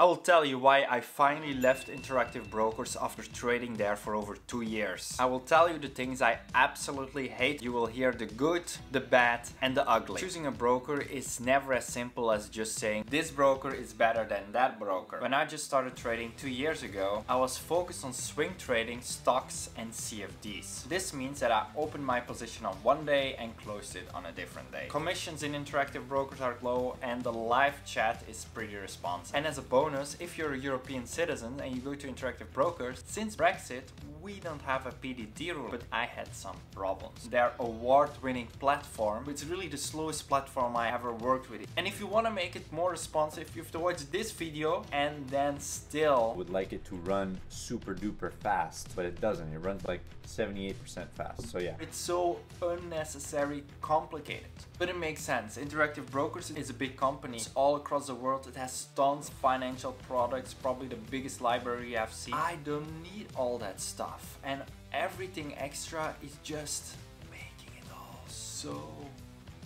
I will tell you why I finally left Interactive Brokers after trading there for over 2 years. I will tell you the things I absolutely hate. You will hear the good, the bad and the ugly. Choosing a broker is never as simple as just saying this broker is better than that broker. When I just started trading 2 years ago, I was focused on swing trading, stocks and CFDs. This means that I opened my position on one day and closed it on a different day. Commissions in Interactive Brokers are low and the live chat is pretty responsive. And as a bonus, if you're a European citizen and you go to Interactive Brokers, since Brexit we don't have a PDT rule, but I had some problems. Their award-winning platform, it's really the slowest platform I ever worked with. And if you want to make it more responsive, you have to watch this video and then still would like it to run super duper fast, but it doesn't. It runs like 78% fast, so yeah. It's so unnecessary complicated. But it makes sense. Interactive Brokers is a big company. It's all across the world. It has tons of financial products, probably the biggest library I've seen. I don't need all that stuff. And everything extra is just making it all so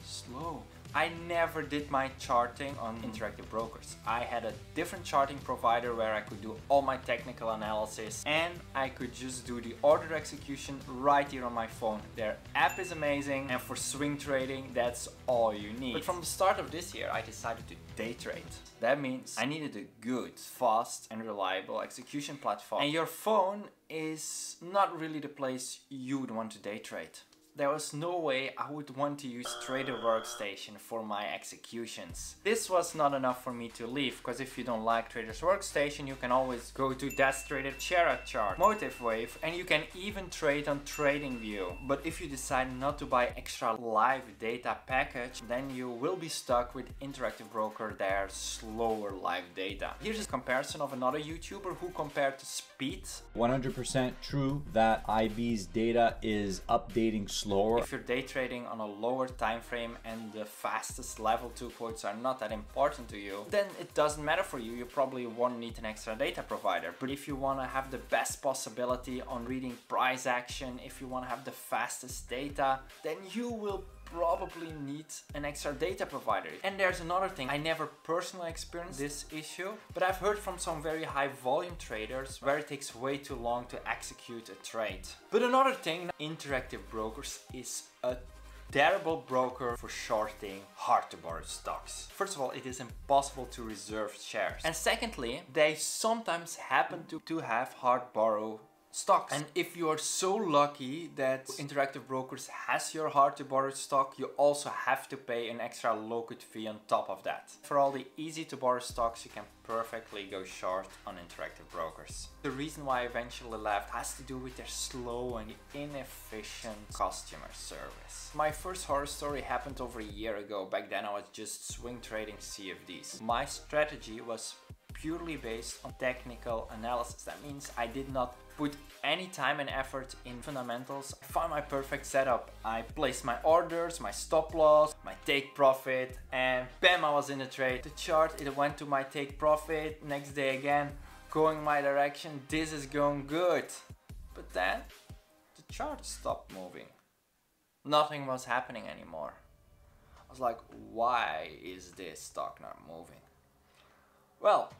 slow. I never did my charting on Interactive Brokers. I had a different charting provider where I could do all my technical analysis and I could just do the order execution right here on my phone. Their app is amazing and for swing trading that's all you need. But from the start of this year I decided to day trade. That means I needed a good, fast and reliable execution platform. And your phone is not really the place you would want to day trade. There was no way I would want to use Trader Workstation for my executions. This was not enough for me to leave, because if you don't like Trader's Workstation, you can always go to Das Trader, CharaChart, MotiveWave, and you can even trade on TradingView. But if you decide not to buy extra live data package, then you will be stuck with Interactive Broker, their slower live data. Here's a comparison of another YouTuber who compared to speed. 100% true that IB's data is updating slowly. If you're day trading on a lower time frame and the fastest level 2 quotes are not that important to you, then it doesn't matter for you. You probably won't need an extra data provider. But if you want to have the best possibility on reading price action, if you want to have the fastest data, then you will probably need an extra data provider. And there's another thing, I never personally experienced this issue, but I've heard from some very high volume traders where it takes way too long to execute a trade. But another thing, Interactive Brokers is a terrible broker for shorting hard to borrow stocks. First of all, it is impossible to reserve shares. And secondly, they sometimes happen to have hard borrow stocks. And if you are so lucky that Interactive Brokers has your hard to borrow stock, you also have to pay an extra low-cut fee on top of that. For all the easy to borrow stocks, you can perfectly go short on Interactive Brokers. The reason why I eventually left has to do with their slow and inefficient customer service. My first horror story happened over a year ago. Back then I was just swing trading CFDs. My strategy was purely based on technical analysis. That means I did not put any time and effort in fundamentals. I found my perfect setup. I placed my orders, my stop loss, my take profit, and bam, I was in the trade. The chart, it went to my take profit, next day again, going my direction, this is going good. But then, the chart stopped moving. Nothing was happening anymore. I was like, why is this stock not moving? Well,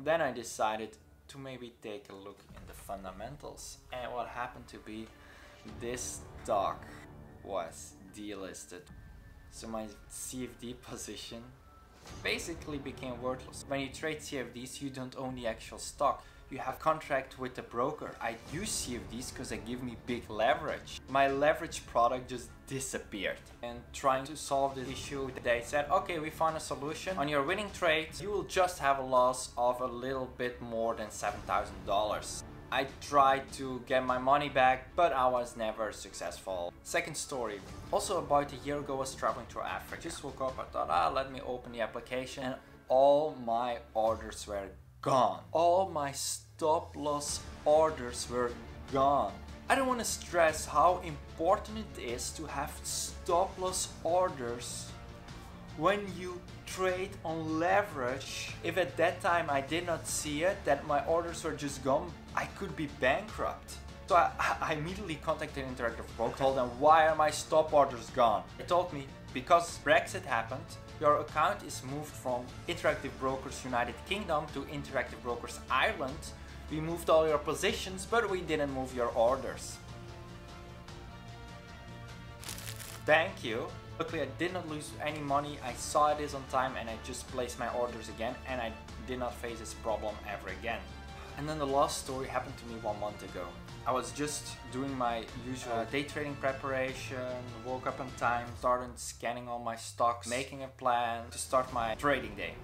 then I decided to maybe take a look in the fundamentals, and what happened to be this stock was delisted. So my CFD position basically became worthless. When you trade CFDs, you don't own the actual stock. You have contract with the broker. I use CFDs because they give me big leverage. My leverage product just disappeared. And trying to solve this issue, they said, okay, we found a solution. On your winning trade, you will just have a loss of a little bit more than $7,000. I tried to get my money back, but I was never successful. Second story, also about a year ago, I was traveling to Africa. Just woke up, I thought, let me open the application. And all my orders were gone. All my stop loss orders were gone. I don't want to stress how important it is to have stop loss orders when you trade on leverage. If at that time I did not see it, that my orders were just gone, I could be bankrupt. So I immediately contacted Interactive Brokers, told them, why are my stop orders gone? They told me, because Brexit happened, your account is moved from Interactive Brokers United Kingdom to Interactive Brokers Ireland. We moved all your positions, but we didn't move your orders. Thank you. Luckily, I did not lose any money. I saw this on time and I just placed my orders again, and I did not face this problem ever again. And then the last story happened to me 1 month ago. I was just doing my usual day trading preparation, woke up on time, started scanning all my stocks, making a plan to start my trading day.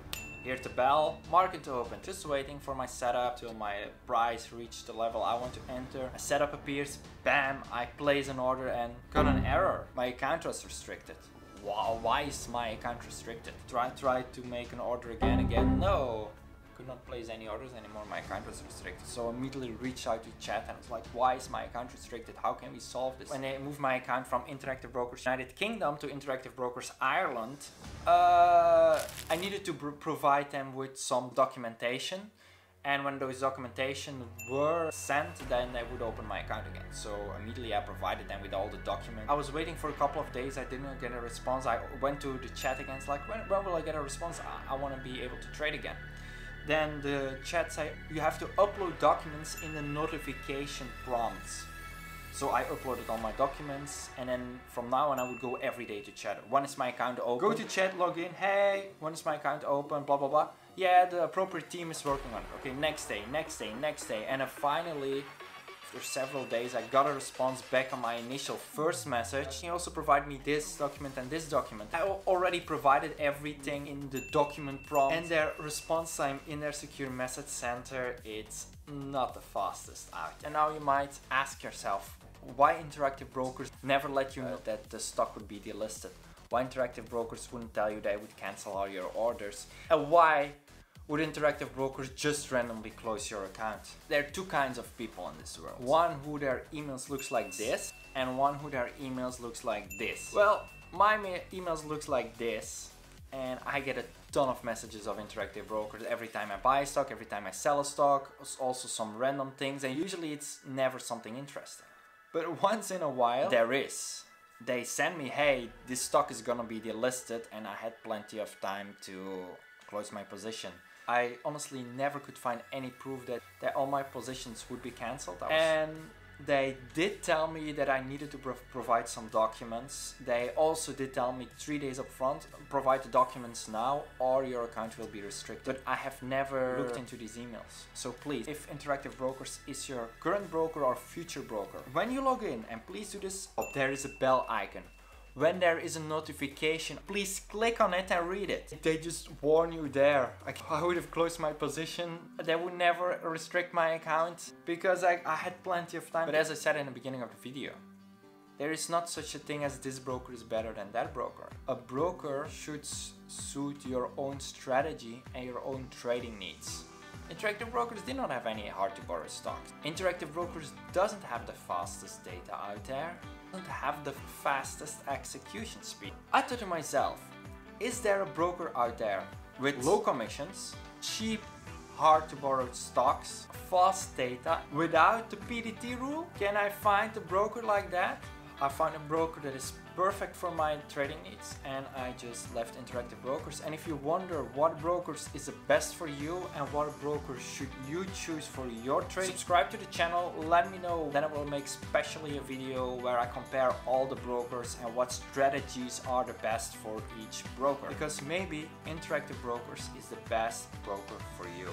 Heard the bell, market to open, just waiting for my setup till my price reached the level I want to enter. A setup appears, bam, I place an order and got an error. My account was restricted. Wow, why is my account restricted? Tried to make an order again, no. Could not place any orders anymore, my account was restricted. So I immediately reached out to chat and was like, why is my account restricted? How can we solve this? When I moved my account from Interactive Brokers United Kingdom to Interactive Brokers Ireland, I needed to provide them with some documentation. And when those documentation were sent, then they would open my account again. So immediately I provided them with all the documents. I was waiting for a couple of days. I did not get a response. I went to the chat again. It's like, when will I get a response? I want to be able to trade again. Then the chat said, you have to upload documents in the notification prompts. So I uploaded all my documents, and then from now on I would go every day to chat. When is my account open? Go to chat, log in, hey, when is my account open, blah, blah, blah. Yeah, the appropriate team is working on it. Okay, next day, next day, next day. And then finally, after several days, I got a response back on my initial first message. He also provided me this document and this document. I already provided everything in the document prompt, and their response time in their secure message center, it's not the fastest out. And now you might ask yourself, why Interactive Brokers never let you know that the stock would be delisted? Why Interactive Brokers wouldn't tell you they would cancel all your orders? And why would Interactive Brokers just randomly close your account? There are two kinds of people in this world. One who their emails looks like this, and one who their emails looks like this. Well, my emails looks like this, and I get a ton of messages of Interactive Brokers every time I buy a stock, every time I sell a stock, also some random things, and usually it's never something interesting. But once in a while, there is. They send me, hey, this stock is gonna be delisted, and I had plenty of time to close my position. I honestly never could find any proof that all my positions would be cancelled. And they did tell me that I needed to provide some documents. They also did tell me 3 days up front, provide the documents now or your account will be restricted. But I have never looked into these emails. So please, if Interactive Brokers is your current broker or future broker, when you log in, and please do this, there is a bell icon. When there is a notification, please click on it and read it. They just warn you there. I would have closed my position. They would never restrict my account because I had plenty of time. But as I said in the beginning of the video, there is not such a thing as this broker is better than that broker. A broker should suit your own strategy and your own trading needs. Interactive Brokers did not have any hard-to-borrow stocks. Interactive Brokers doesn't have the fastest data out there, doesn't have the fastest execution speed. I thought to myself, is there a broker out there with low commissions, cheap, hard-to-borrow stocks, fast data, without the PDT rule? Can I find a broker like that? I found a broker that is perfect for my trading needs, and I just left Interactive Brokers. And if you wonder what brokers is the best for you and what broker should you choose for your trading, subscribe to the channel, let me know. Then I will make specially a video where I compare all the brokers and what strategies are the best for each broker. Because maybe Interactive Brokers is the best broker for you.